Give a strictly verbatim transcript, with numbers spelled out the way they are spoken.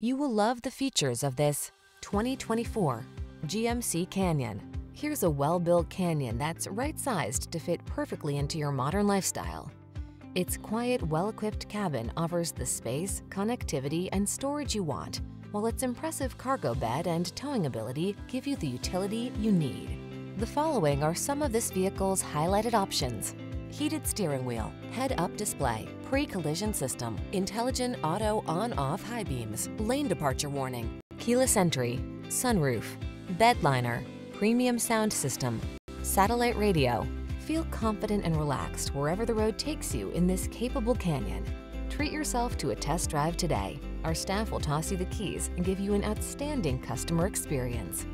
You will love the features of this twenty twenty-four G M C Canyon. Here's a well-built Canyon that's right-sized to fit perfectly into your modern lifestyle. Its quiet, well-equipped cabin offers the space, connectivity, and storage you want, while its impressive cargo bed and towing ability give you the utility you need. The following are some of this vehicle's highlighted options: heated steering wheel, head-up display, pre-collision system, intelligent auto on-off high beams, lane departure warning, keyless entry, sunroof, bed liner, premium sound system, satellite radio. Feel confident and relaxed wherever the road takes you in this capable Canyon. Treat yourself to a test drive today. Our staff will toss you the keys and give you an outstanding customer experience.